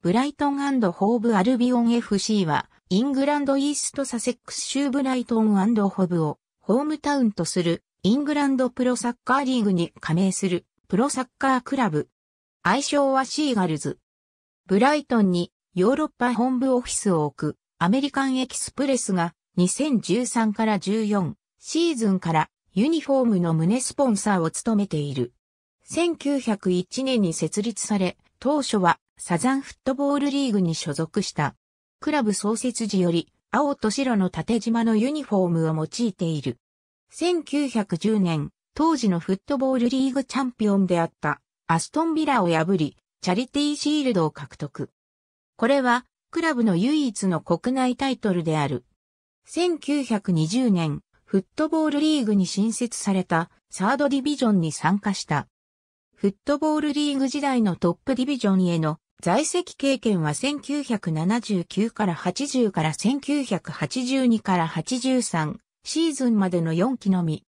ブライトン&ホーブアルビオン FC は、イングランドイーストサセックス州ブライトン&ホーブをホームタウンとするイングランドプロサッカーリーグに加盟するプロサッカークラブ。愛称はシーガルズ。ブライトンにヨーロッパ本部オフィスを置くアメリカンエキスプレスが2013から14シーズンからユニフォームの胸スポンサーを務めている。1901年に設立され、当初はサザンフットボールリーグに所属した。クラブ創設時より青と白の縦縞のユニフォームを用いている。1910年、当時のフットボールリーグチャンピオンであったアストンビラを破り、チャリティーシールドを獲得。これはクラブの唯一の国内タイトルである。1920年、フットボールリーグに新設されたサードディビジョンに参加した。フットボールリーグ時代のトップディビジョンへの在籍経験は1979から80から1982から83シーズンまでの4期のみ。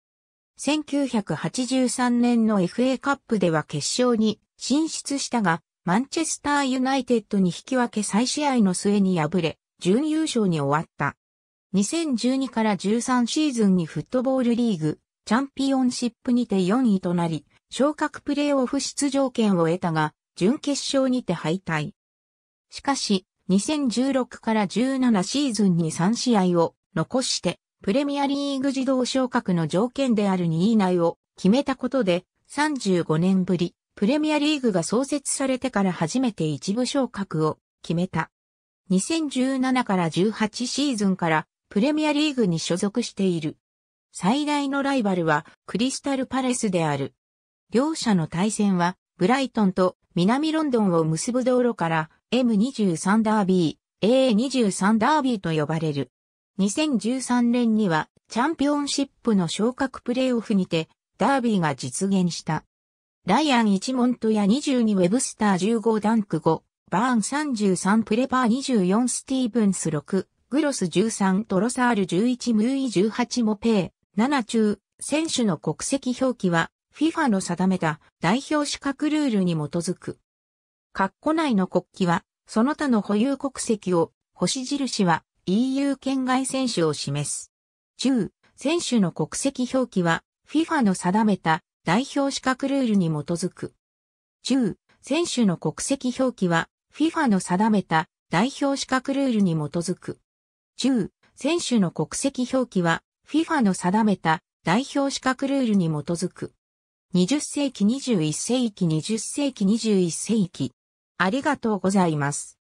1983年の FA カップでは決勝に進出したが、マンチェスターユナイテッドに引き分け再試合の末に敗れ、準優勝に終わった。2012から13シーズンにフットボールリーグチャンピオンシップにて4位となり、昇格プレーオフ出場権を得たが、準決勝にて敗退。しかし、2016から17シーズンに3試合を残して、プレミアリーグ自動昇格の条件である2位以内を決めたことで、35年ぶり、プレミアリーグが創設されてから初めて一部昇格を決めた。2017から18シーズンから、プレミアリーグに所属している。最大のライバルは、クリスタルパレスである。両者の対戦は、ブライトンと南ロンドンを結ぶ道路から M23 ダービー、A23 ダービーと呼ばれる。2013年にはチャンピオンシップの昇格プレーオフにてダービーが実現した。ライアン・イチモントや22ウェブスター15ダンク5、バーン33プレパー24スティーブンス6、グロス13トロサール11ムーイ18モペー7中、選手の国籍表記はFIFA の定めた代表資格ルールに基づく。括弧内の国旗は、その他の保有国籍を、星印は EU 圏外選手を示す。中、選手の国籍表記は、FIFA の定めた代表資格ルールに基づく。中、選手の国籍表記は、FIFA の定めた代表資格ルールに基づく。中、選手の国籍表記は、FIFA の定めた代表資格ルールに基づく。20世紀21世紀20世紀21世紀。ありがとうございます。